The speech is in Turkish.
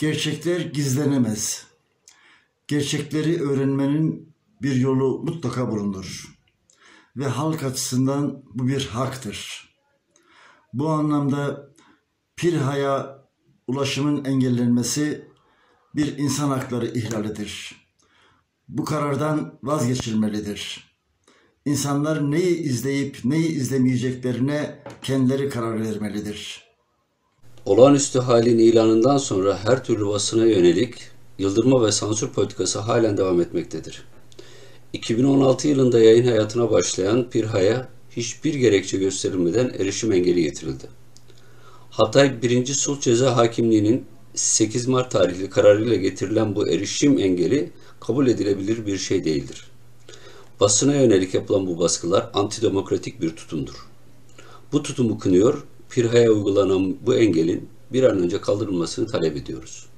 Gerçekler gizlenemez. Gerçekleri öğrenmenin bir yolu mutlaka bulunur. Ve halk açısından bu bir haktır. Bu anlamda PİRHA'ya ulaşımın engellenmesi bir insan hakları ihlalidir. Bu karardan vazgeçilmelidir. İnsanlar neyi izleyip neyi izlemeyeceklerine kendileri karar vermelidir. Olağanüstü halin ilanından sonra her türlü basına yönelik yıldırma ve sansür politikası halen devam etmektedir. 2016 yılında yayın hayatına başlayan PİRHA'ya hiçbir gerekçe gösterilmeden erişim engeli getirildi. Hatay 1. Sulh Ceza Hakimliği'nin 8 Mart tarihli kararıyla getirilen bu erişim engeli kabul edilebilir bir şey değildir. Basına yönelik yapılan bu baskılar antidemokratik bir tutumdur. Bu tutumu kınıyor, PİRHA'ya uygulanan bu engelin bir an önce kaldırılmasını talep ediyoruz.